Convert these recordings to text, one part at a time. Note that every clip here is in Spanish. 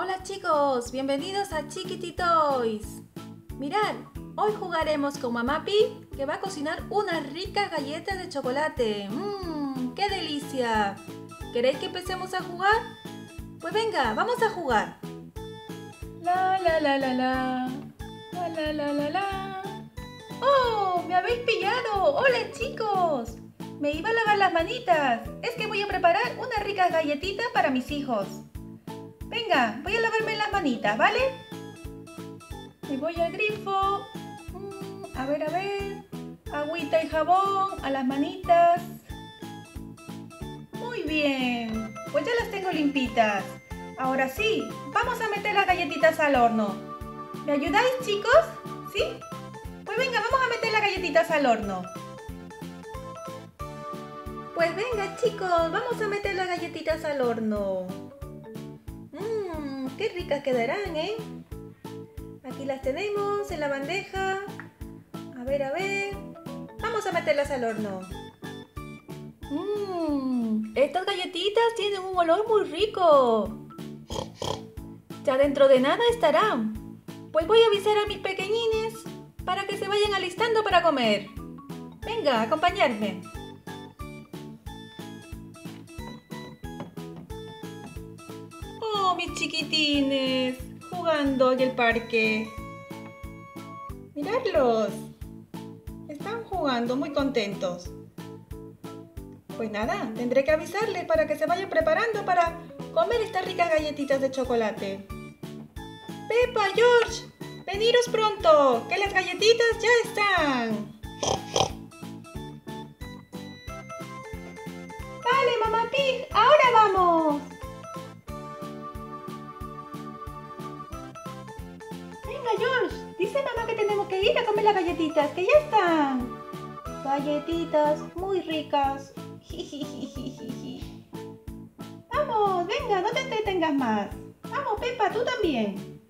Hola chicos, bienvenidos a Chikity TOYS. Mirad, hoy jugaremos con Mamá Pig, que va a cocinar unas ricas galletas de chocolate. ¡Mmm, qué delicia! ¿Queréis que empecemos a jugar? Pues venga, vamos a jugar. La la la la la. La la la la la. ¡Oh! ¡Me habéis pillado! ¡Hola chicos! Me iba a lavar las manitas. Es que voy a preparar unas ricas galletitas para mis hijos. Venga, voy a lavarme las manitas, ¿vale? Me voy al grifo. A ver. Agüita y jabón a las manitas. Muy bien. Pues ya las tengo limpitas. Ahora sí, vamos a meter las galletitas al horno. ¿Me ayudáis, chicos? ¿Sí? Pues venga, vamos a meter las galletitas al horno. Pues venga chicos, vamos a meter las galletitas al horno. Mmm, qué ricas quedarán, ¿eh? Aquí las tenemos en la bandeja. A ver. Vamos a meterlas al horno. Mmm, estas galletitas tienen un olor muy rico. Ya dentro de nada estarán. Pues voy a avisar a mis pequeñines para que se vayan alistando para comer. Venga, acompañadme. Mis chiquitines jugando en el parque. Miradlos, están jugando muy contentos. Pues nada, tendré que avisarles para que se vayan preparando para comer estas ricas galletitas de chocolate. Peppa, George, veniros pronto, que las galletitas ya están. Vale, Mamá Pig, ahora vamos. George, dice mamá que tenemos que ir a comer las galletitas, que ya están. Galletitas muy ricas. Vamos, venga, no te entretengas más. Vamos, Peppa, tú también.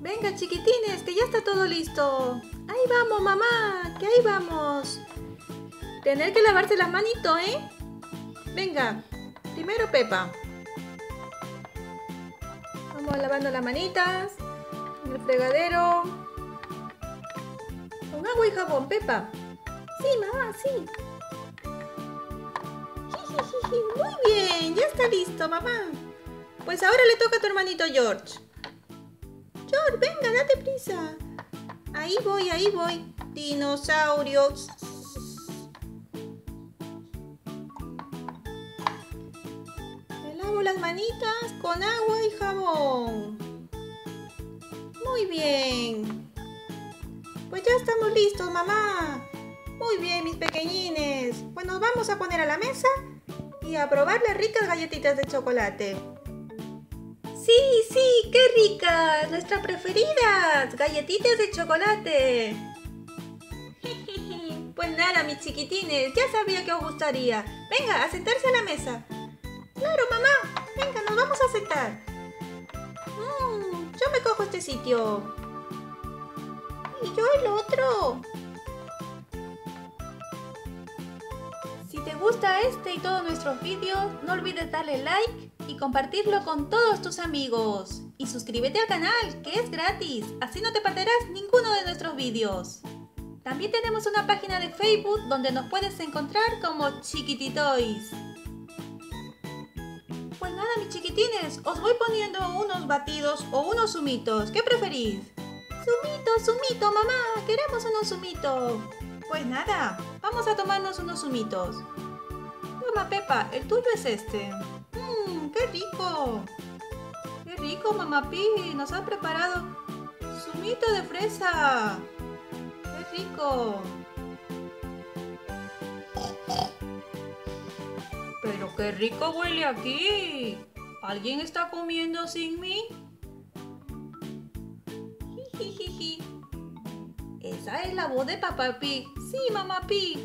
Venga, chiquitines, que ya está todo listo. Ahí vamos, mamá, que ahí vamos. Tener que lavarse las manitos, ¿eh? Venga, primero Peppa. Vamos lavando las manitas en el fregadero con agua y jabón, Peppa. Sí, mamá, sí. Muy bien, ya está listo, mamá. Pues ahora le toca a tu hermanito George. George, venga, date prisa. Ahí voy, ahí voy. Dinosaurios. Las manitas con agua y jabón. Muy bien. Pues ya estamos listos, mamá. Muy bien, mis pequeñines. Pues nos vamos a poner a la mesa y a probar las ricas galletitas de chocolate. Sí, sí, qué ricas. Nuestras preferidas. Galletitas de chocolate. Pues nada, mis chiquitines. Ya sabía que os gustaría. Venga, a sentarse a la mesa. Claro, mamá. Venga, nos vamos a sentar. Yo me cojo este sitio. Y yo el otro. Si te gusta este y todos nuestros vídeos, no olvides darle like y compartirlo con todos tus amigos. Y suscríbete al canal, que es gratis. Así no te perderás ninguno de nuestros vídeos. También tenemos una página de Facebook donde nos puedes encontrar como Chikity TOYS. Pues nada, mis chiquitines, os voy poniendo unos batidos o unos zumitos. ¿Qué preferís? ¡Zumito, zumito, mamá! ¡Queremos unos zumitos! Pues nada, vamos a tomarnos unos zumitos. Toma, Peppa, el tuyo es este. ¡Mmm, qué rico! ¡Qué rico, Mamá Pig! Nos ha preparado zumito de fresa. ¡Qué rico! ¡Pero qué rico huele aquí! ¿Alguien está comiendo sin mí? Jijijiji. Esa es la voz de Papa Pig. Sí, Mamá Pig.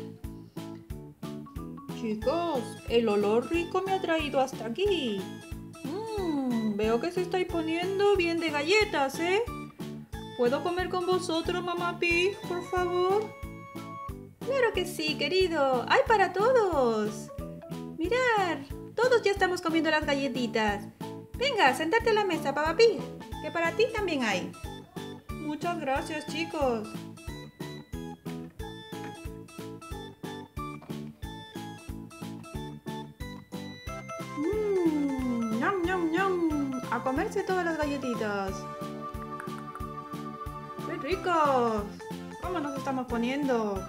Chicos, el olor rico me ha traído hasta aquí. Veo que se estáis poniendo bien de galletas, ¿eh? ¿Puedo comer con vosotros, Mamá Pig, por favor? Claro que sí, querido. ¡Hay para todos! ¡Mirad! Todos ya estamos comiendo las galletitas. Venga, sentate a la mesa, Papa Pig, que para ti también hay. Muchas gracias, chicos. ¡Nom, nom, nom! ¡A comerse todas las galletitas! ¡Qué ricos! ¿Cómo nos estamos poniendo?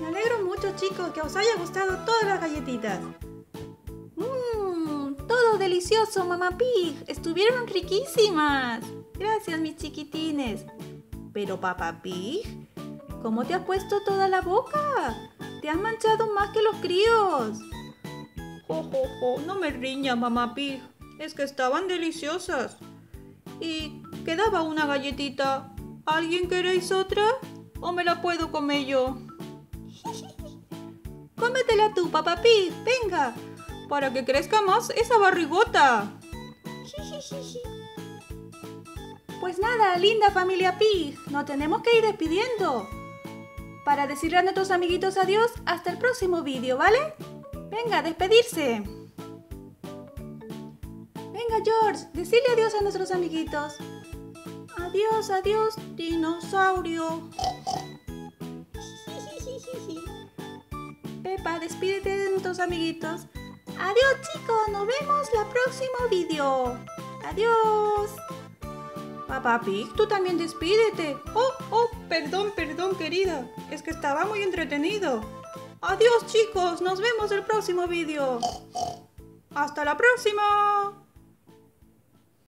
Me alegro mucho, chicos, que os haya gustado todas las galletitas. ¡Todo delicioso, Mama Pig! ¡Estuvieron riquísimas! Gracias, mis chiquitines. Pero, Papa Pig, ¿cómo te has puesto toda la boca? ¡Te has manchado más que los críos! ¡Jo, jo, jo! No me riñas, Mama Pig. Es que estaban deliciosas. Y quedaba una galletita. ¿Alguien queréis otra? ¿O me la puedo comer yo? ¡Cómetela tú, Papa Pig! ¡Venga! Para que crezca más esa barrigota. Pues nada, linda familia Pig. Nos tenemos que ir despidiendo. Para decirle a nuestros amiguitos adiós hasta el próximo vídeo, ¿vale? ¡Venga, despedirse! ¡Venga, George! ¡Decile adiós a nuestros amiguitos! ¡Adiós, adiós, dinosaurio! Peppa, despídete de nuestros amiguitos. ¡Adiós, chicos! ¡Nos vemos en el próximo vídeo! ¡Adiós! Papa Pig, tú también despídete. ¡Oh! Perdón, querida. Es que estaba muy entretenido. ¡Adiós, chicos! ¡Nos vemos el próximo vídeo! ¡Hasta la próxima!